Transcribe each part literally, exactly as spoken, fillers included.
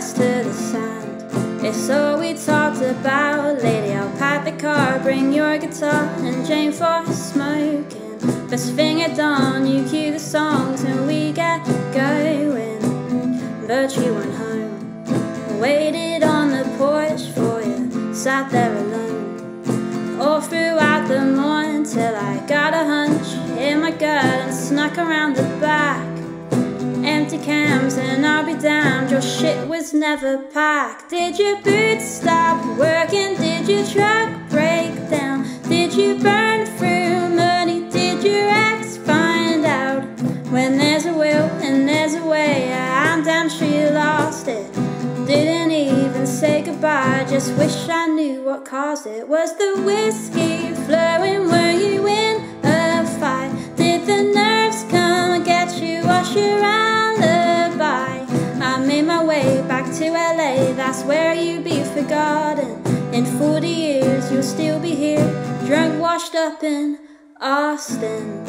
flex to the sand. It's all we talked about. Lady, I'll pack the car, bring your guitar and Jane for smoking. Best thing at dawn, you cue the songs and we get going. But you went home, I waited on the porch for you, sat there alone all throughout the morning till I got a hunch in my gut and snuck around the back. Empty cams and I'll be damned, your shit was never packed. Did your boots stop working? Did your truck break down? Did you burn through money? Did your ex find out? When there's a will and there's a way, I'm damn sure you lost it. Didn't even say goodbye, just wish I knew what caused it. Was the whiskey flowing? Were you in a fight? Did the nerves come get you? Wash your eyes? To L A, that's where you'll be forgotten. In forty years you'll still be here, drunk, washed up in Austin.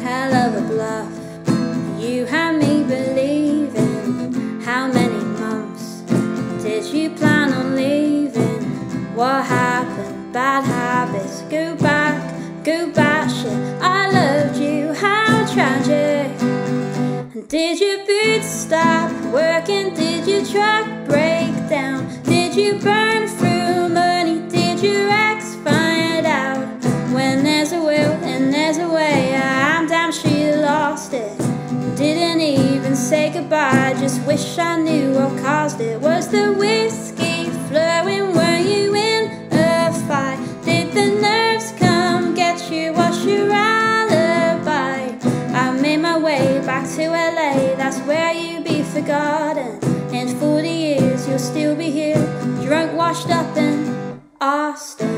Hell of a bluff, you had me believing. How many months did you plan on leaving? What happened? Bad habits. Go back, go back, shit. I loved you, how tragic. Did your boots stop working? Did your truck break down? Did you burn through money? Did your ex find out? When there's a will and there's a way, I'm damn sure you lost it. Didn't even say goodbye, just wish I knew what caused it. Was the whiskey flowing? Were you in a fight? Did the nerves come get you? What's your alibi? I made my way back to L A, that's where you'll be forgotten. In forty years you'll still be here, drunk, washed up in Austin.